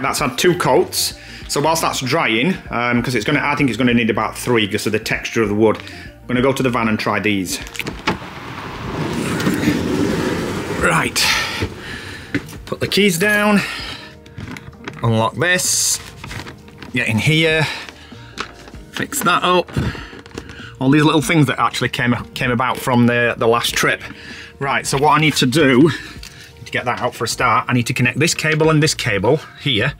That's had two coats, so whilst that's drying, because um, it's going to, I think it's going to need about three because of the texture of the wood. I'm gonna go to the van and try these. Right, put the keys down, unlock this, get in here, fix that up. All these little things that actually came came about from the, the last trip. Right, so what I need to do, to get that out for a start, I need to connect this cable and this cable here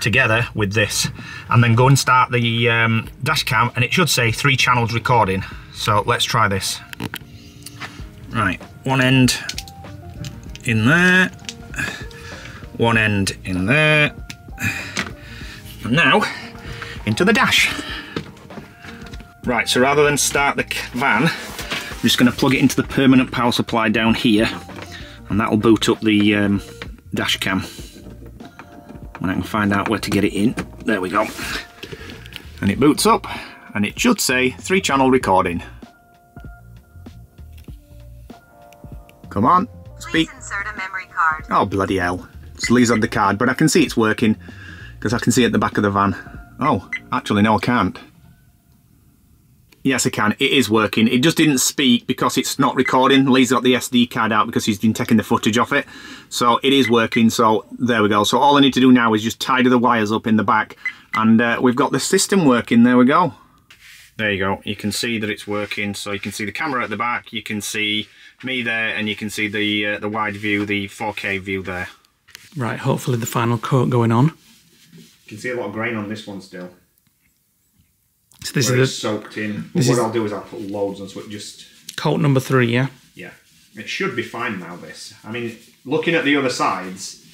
together with this, and then go and start the um, dash cam, and it should say three channels recording. So let's try this. Right, one end in there, one end in there, and now into the dash. Right, so rather than start the van, I'm just going to plug it into the permanent power supply down here, and that'll boot up the um, dash cam. When I can find out where to get it in, there we go. And it boots up, and it should say three channel recording. Come on, speak. Please insert a memory card. Oh, bloody hell. It's Lee's on the card, but I can see it's working, because I can see it at the back of the van. Oh, actually no, I can't. Yes, I can. It is working. It just didn't speak because it's not recording. Lee's got the S D card out because he's been taking the footage off it. So it is working. So there we go. So all I need to do now is just tie the wires up in the back, and uh, we've got the system working. There we go. There you go. You can see that it's working. So you can see the camera at the back. You can see me there, and you can see the uh, the wide view, the four K view there. Right. Hopefully the final coat going on. You can see a lot of grain on this one still. So this is it's soaked in. But what I'll do is I'll put loads on, so it just... Coat number three, yeah? Yeah. It should be fine now, this. I mean, looking at the other sides,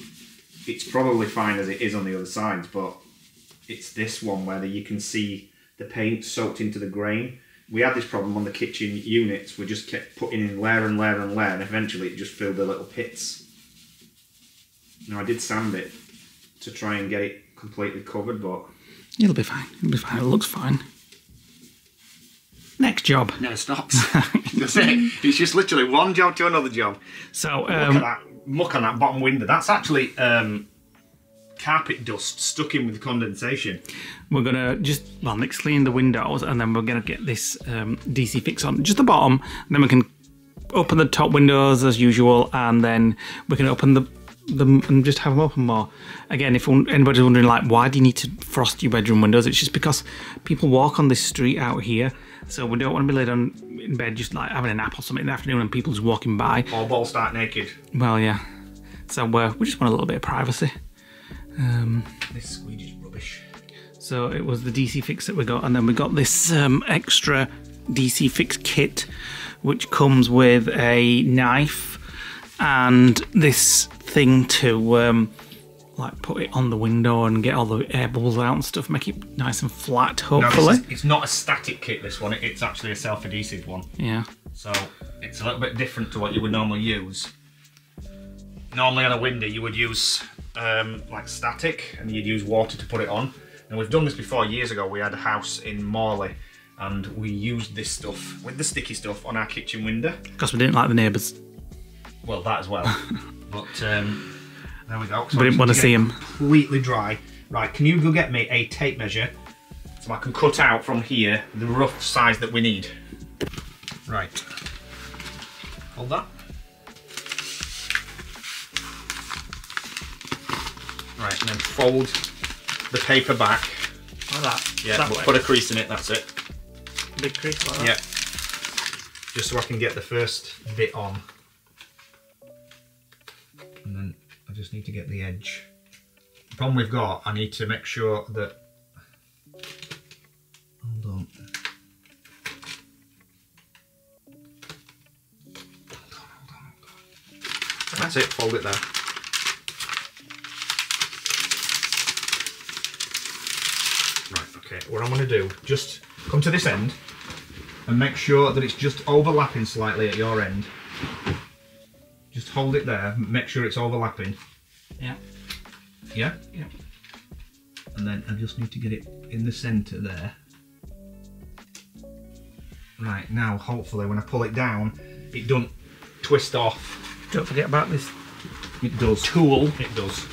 it's probably fine as it is on the other sides, but it's this one where you can see the paint soaked into the grain. We had this problem on the kitchen units. We just kept putting in layer and layer and layer, and eventually it just filled the little pits. Now, I did sand it to try and get it completely covered, but... It'll be fine. It'll be fine. It looks fine. Next job. Never stops. That's it. It's just literally one job to another job. So um, look at that muck on that bottom window. That's actually um, carpet dust stuck in with condensation. We're gonna just well, Nick's clean the windows, and then we're gonna get this um, D C fix on just the bottom. And then we can open the top windows as usual, and then we can open the them and just have them open more. Again, if anybody's wondering, like, why do you need to frost your bedroom windows? It's just because people walk on this street out here, so we don't want to be laid on in bed just like having a nap or something in the afternoon and people just walking by. Or balls start naked. Well, yeah. So uh, we just want a little bit of privacy. Um, this squeegee is rubbish. So it was the D C Fix that we got, and then we got this um, extra D C Fix kit, which comes with a knife and this thing to um, like put it on the window and get all the air bubbles out and stuff, make it nice and flat, hopefully. No, it's not a static kit, this one. It's actually a self-adhesive one. Yeah. So it's a little bit different to what you would normally use. Normally on a window you would use um, like static, and you'd use water to put it on. Now, we've done this before years ago. We had a house in Morley, and we used this stuff with the sticky stuff on our kitchen window. Because we didn't like the neighbours. Well, that as well. But um, there we go. So we didn't want to see him. Completely dry. Right, can you go get me a tape measure so I can cut out from here the rough size that we need? Right. Hold that. Right, and then fold the paper back. Like that? Yeah, that but way. Put a crease in it, that's it. Big crease like that? Yeah. Just so I can get the first bit on. And then I just need to get the edge. The problem we've got, I need to make sure that... Hold on. Hold on, hold on, hold on. That's it, fold it there. Right, okay, what I'm going to do, just come to this end and make sure that it's just overlapping slightly at your end. Just hold it there, make sure it's overlapping. Yeah. Yeah? Yeah. And then I just need to get it in the centre there. Right, now hopefully when I pull it down, it don't twist off. Don't forget about this. It does. Tool. It does.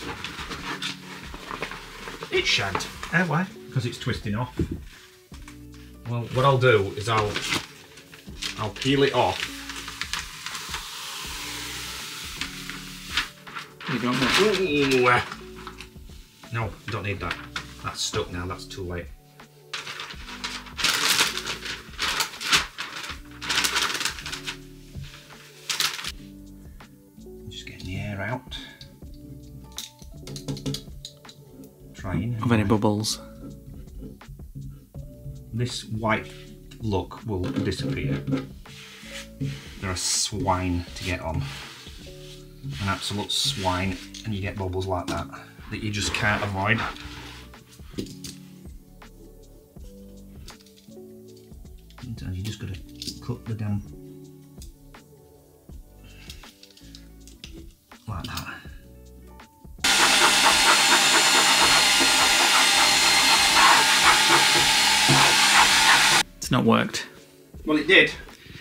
It shagged. Oh, why? Because it's twisting off. Well, what I'll do is I'll I'll peel it off. You don't know. No, don't need that. That's stuck now, that's too late. Just getting the air out. Trying. Of any bubbles. This white look will disappear. They're a swine to get on. An absolute swine, and you get bubbles like that that you just can't avoid. Sometimes you just gotta cut the damn like that. It's not worked. Well, it did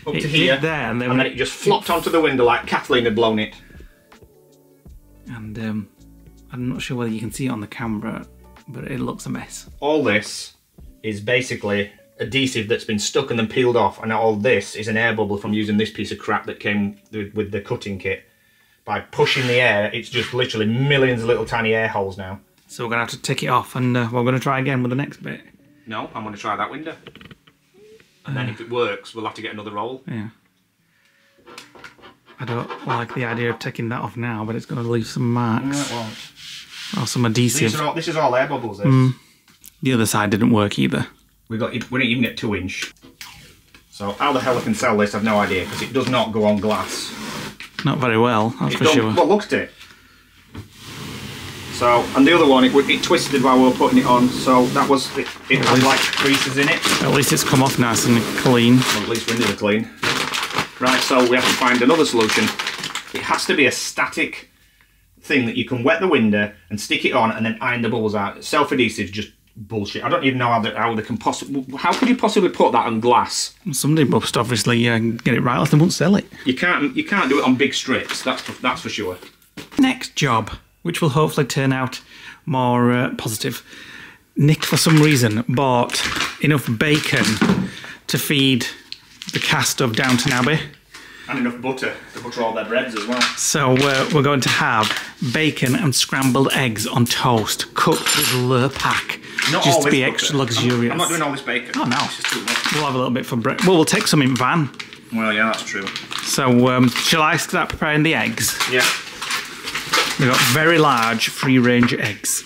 up it to here, did there, and then, and then it, it just flopped onto the window like Kathleen had blown it. And um, I'm not sure whether you can see it on the camera, but it looks a mess. All this is basically adhesive that's been stuck and then peeled off, and all this is an air bubble from using this piece of crap that came with the cutting kit. By pushing the air, it's just literally millions of little tiny air holes now. So we're going to have to take it off, and uh, we're going to try again with the next bit. No, I'm going to try that window. And then uh, if it works, we'll have to get another roll. Yeah. I don't like the idea of taking that off now, but it's going to leave some marks. No, it won't. Or some adhesive. These are all, this is all air bubbles, this. Mm. The other side didn't work either. We got, we didn't even get two inch. So how the hell I can sell this, I've no idea, because it does not go on glass. Not very well, that's it for sure. Well, looked at it. So, and the other one, it, it twisted while we were putting it on, so that was, it, it had least, like creases in it. At least it's come off nice and clean. Well, at least windows are clean. Right, so we have to find another solution. It has to be a static thing that you can wet the window and stick it on and then iron the bubbles out. Self-adhesive, just bullshit. I don't even know how they, how they can possibly... How could you possibly put that on glass? Somebody must obviously uh, get it right, else they won't sell it. You can't, you can't do it on big strips, that's for, that's for sure. Next job, which will hopefully turn out more uh, positive. Nick, for some reason, bought enough bacon to feed the cast of Downton Abbey. And enough butter to butter all their breads as well. So uh, we're going to have bacon and scrambled eggs on toast, cooked with Lurpack, not just to be butter. Extra luxurious. I'm, I'm not doing all this bacon. Oh no, it's just too much. We'll have a little bit for breakfast. Well, we'll take some in van. Well, yeah, that's true. So um, shall I start preparing the eggs? Yeah. We've got very large free-range eggs.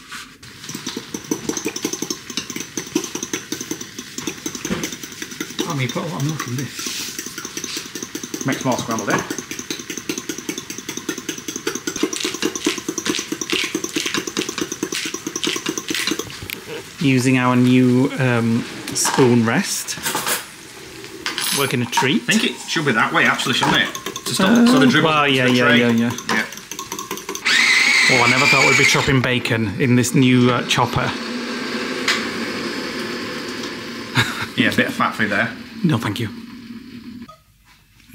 I mean, you put a lot of milk in this. Makes more scrambled egg. Using our new um, spoon rest. Working a treat. I think it should be that way, actually, shouldn't it? To stop uh, so the dribble. Well, yeah, the yeah, yeah, yeah, yeah. Oh, I never thought we'd be chopping bacon in this new uh, chopper. Yeah, a bit of fat through there. No, thank you.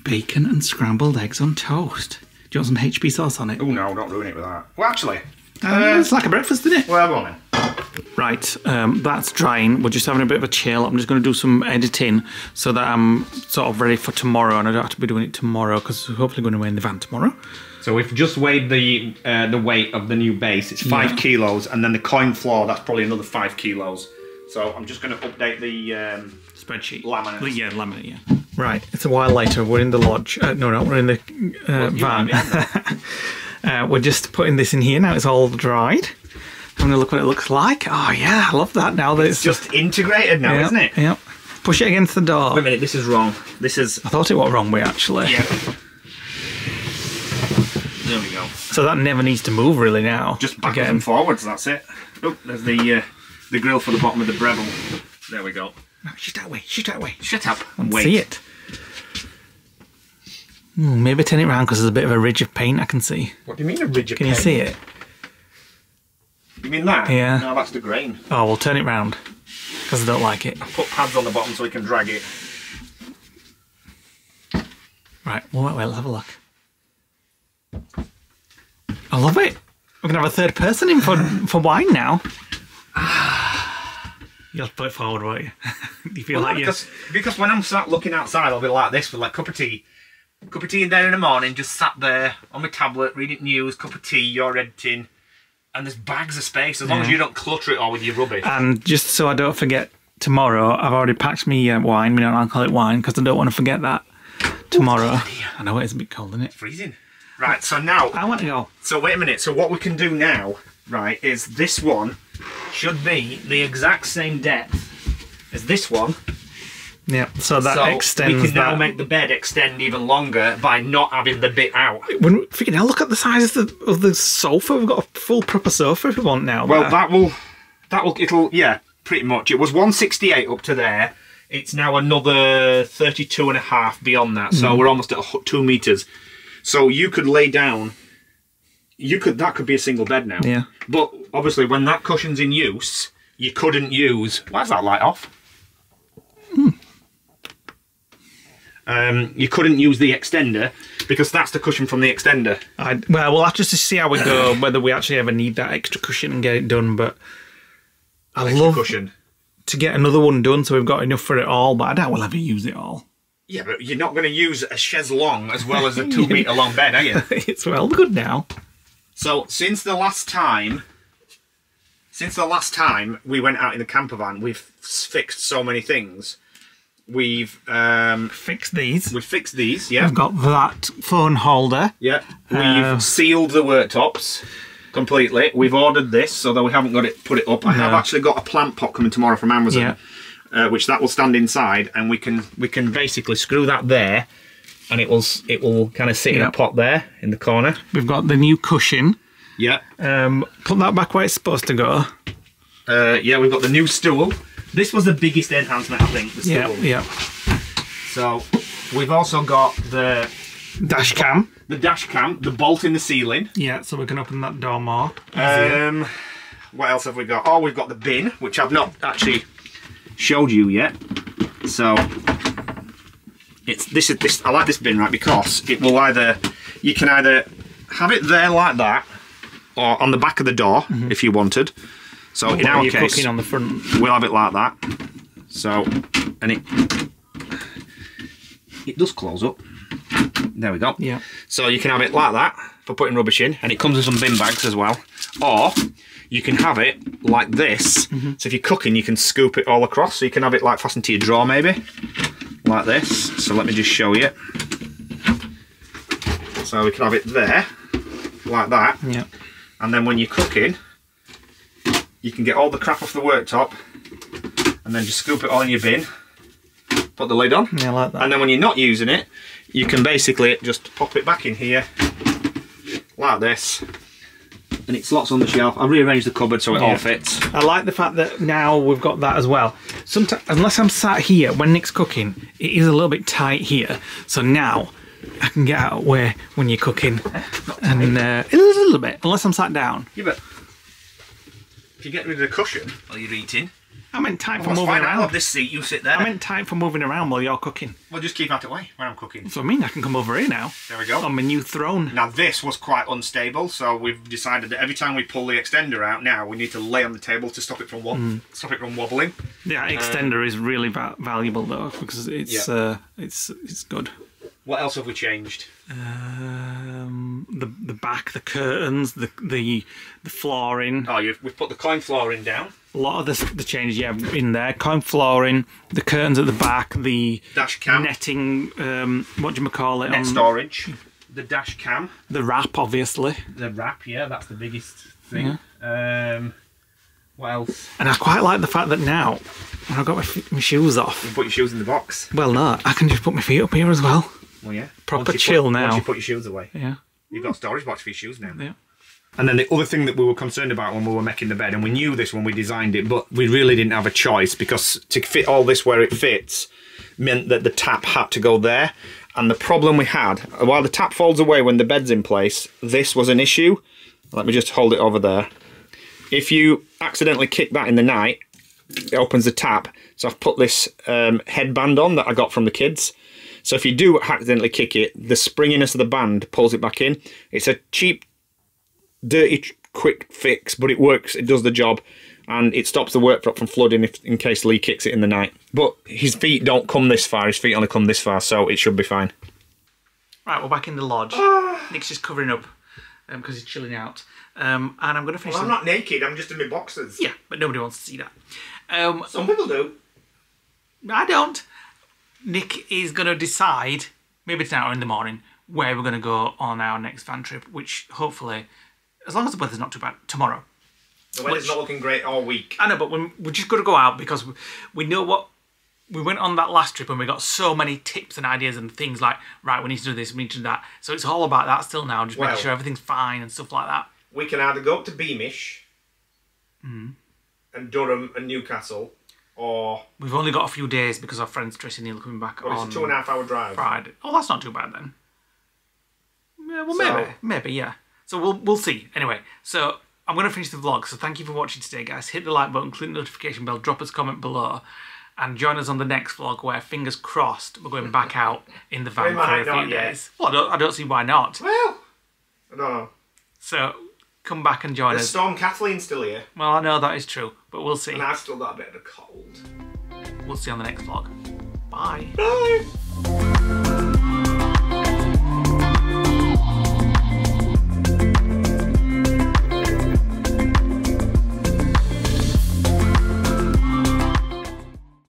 Bacon and scrambled eggs on toast. Do you want some H B sauce on it? Oh no, don't ruin it with that. Well, actually... Uh, uh, it's like a breakfast, isn't it? Well, go on then. Right, um, that's drying. We're just having a bit of a chill. I'm just going to do some editing so that I'm sort of ready for tomorrow, and I don't have to be doing it tomorrow because we're hopefully going away in the van tomorrow. So we've just weighed the uh, the weight of the new base. It's five yeah. kilos, and then the coin floor, that's probably another five kilos. So I'm just going to update the um, spreadsheet. Laminate. Yeah, laminate, yeah. Right, it's a while later. We're in the lodge. Uh, no, no, we're in the uh, van. uh, we're just putting this in here now. It's all dried. I'm going to look what it looks like. Oh, yeah, I love that now. That It's, it's just a... integrated now, yep, isn't it? Yep. Push it against the door. Wait a minute, this is wrong. This is... I thought it was wrong way, actually. Yeah. There we go. So that never needs to move, really, now. Just back and forwards, that's it. Oh, there's the... Uh... The grill for the bottom of the Breville. There we go. No, shoot that way, shoot that way. Shut up and wait. See it. Mm, maybe turn it round because there's a bit of a ridge of paint I can see. What do you mean a ridge of can paint? Can you see it? You mean that? Yeah. No, that's the grain. Oh, we'll turn it round because I don't like it. I'll put pads on the bottom so we can drag it. Right, well, wait, wait, let's have a look. I love it. We're going to have a third person in for, for wine now. You'll put it forward, won't you? You feel well, like no, you... Because, because when I'm sat looking outside, I'll be like this with like cup of tea. Cup of tea in there in the morning, just sat there on my tablet, reading news, cup of tea, you're editing. And there's bags of space, as long yeah. as you don't clutter it all with your rubbish. And just so I don't forget, tomorrow, I've already packed me uh, wine, we don't alcoholic wine, because I don't want to forget that. Tomorrow. Oh, I know it's a bit cold, isn't it? It's freezing. Right, so now... I want to go. So wait a minute, so what we can do now, right, is this one should be the exact same depth as this one. Yeah, so that so extends. We can now that. make the bed extend even longer by not having the bit out. When, freaking hell, look at the size of the, of the sofa. We've got a full proper sofa if we want now. Well, there. that will, that will, it'll, yeah, pretty much. It was one sixty-eight up to there. It's now another thirty-two and a half beyond that. So mm. we're almost at two meters. So you could lay down. You could, that could be a single bed now. Yeah. But obviously, when that cushion's in use, you couldn't use. Why is that light off? Hmm. Um, you couldn't use the extender because that's the cushion from the extender. I, well, we'll have to just see how we go, whether we actually ever need that extra cushion and get it done. But I love cushion. to get another one done so we've got enough for it all, but I doubt we'll ever use it all. Yeah, but you're not going to use a chaise longue as well as a two metre long bed, are you? It's well good now. So since the last time, since the last time we went out in the camper van, we've fixed so many things. We've um, fixed these. We've fixed these, yeah. We've got that phone holder. Yeah. We've uh, sealed the worktops completely. We've ordered this, although we haven't got it put it up. I no. have actually got a plant pot coming tomorrow from Amazon, yeah. uh, which that will stand inside, and we can we can basically screw that there, and it will it will kind of sit yeah. in a pot there in the corner. We've got the new cushion. Yeah. Um, put that back where it's supposed to go. Uh, yeah, we've got the new stool. This was the biggest enhancement, I think, the stool. Yeah, yeah. So we've also got the dash cam. The dash cam, the bolt in the ceiling. Yeah, so we can open that door more. Um, what else have we got? Oh, we've got the bin, which I've not actually showed you yet. So it's this is this I like this bin, right, because it will either you can either have it there like that or on the back of the door mm-hmm. if you wanted. So in our case, on the front. we'll have it like that. So, and it it does close up. There we go. Yeah. So you can have it like that for putting rubbish in, and it comes with some bin bags as well. Or you can have it like this. Mm-hmm. So if you're cooking, you can scoop it all across. So you can have it like fastened to your drawer, maybe like this. So let me just show you. So we can have it there, like that. Yeah. And then when you're cooking, you can get all the crap off the worktop and then just scoop it all in your bin, put the lid on. Yeah, like that. And then when you're not using it, you can basically just pop it back in here like this. And it slots on the shelf. I rearranged the cupboard so it yeah. all fits. I like the fact that now we've got that as well. Sometimes, unless I'm sat here when Nick's cooking, it is a little bit tight here. So now I can get out of the way when you're cooking. And uh, it is a little bit, unless I'm sat down. Yeah, but you get rid of the cushion while you're eating. I meant time well, for moving fine. around. I'll this seat, you sit there. I meant time for moving around while you're cooking. Well, just keep out of the way when I'm cooking. That's what I mean, I can come over here now. There we go. On my new throne. Now this was quite unstable, so we've decided that every time we pull the extender out now, we need to lay on the table to stop it from mm. stop it from wobbling. Yeah, extender um, is really va valuable though, because it's yeah. uh, it's it's good. What else have we changed? Um, the the back, the curtains, the the the flooring. Oh, you've, we've put the coin flooring down. A lot of the the changes, yeah, in there. Coin flooring, the curtains at the back, the dash cam, netting. Um, what do you call it? Net on, storage. The dash cam. The wrap, obviously. The wrap, yeah, that's the biggest thing. Yeah. Um, what else? And I quite like the fact that now, when I've got my, my shoes off, you put your shoes in the box. Well, no, I can just put my feet up here as well. Well, yeah. Proper chill put, now. Once you put your shoes away. Yeah. You've got a storage box for your shoes now. Yeah. And then the other thing that we were concerned about when we were making the bed, and we knew this when we designed it, but we really didn't have a choice because to fit all this where it fits meant that the tap had to go there. And the problem we had, while the tap folds away when the bed's in place, this was an issue. Let me just hold it over there. If you accidentally kick that in the night, it opens the tap. So I've put this um, headband on that I got from the kids. So if you do accidentally kick it, the springiness of the band pulls it back in. It's a cheap, dirty, quick fix, but it works. It does the job. and it stops the worktop from flooding if, in case Leigh kicks it in the night. But his feet don't come this far, his feet only come this far, so it should be fine. Right, we're back in the lodge. Ah. Nick's just covering up because um, he's chilling out. Um, and I'm going to finish... Well, I'm not naked, I'm just in my boxers. Yeah, but nobody wants to see that. Um, Some people do. I don't. Nick is going to decide, maybe tonight or in the morning, where we're going to go on our next van trip, which hopefully, as long as the weather's not too bad, tomorrow. The weather's which, not looking great all week. I know, but we're, we're just going to go out because we, we know what... We went on that last trip and we got so many tips and ideas and things like, right, we need to do this, we need to do that. So it's all about that still now, just well, making sure everything's fine and stuff like that. We can either go up to Beamish mm. and Durham and Newcastle, or... We've only got a few days because our friends Tracy Neal are coming back well, on... It's a two and a half hour drive. Friday. Oh, that's not too bad then. Yeah, well, so, maybe. Maybe, yeah. So we'll, we'll see. Anyway, so I'm going to finish the vlog. So thank you for watching today, guys. Hit the like button, click the notification bell, drop us a comment below. And join us on the next vlog where, fingers crossed, we're going back out in the van for a few days. Well, I don't, I don't see why not. Well, I don't know. So, come back and join us. There's Storm Kathleen still here. Well, I know that is true, but we'll see. And I've still got a bit of a cold. We'll see you on the next vlog. Bye. Bye.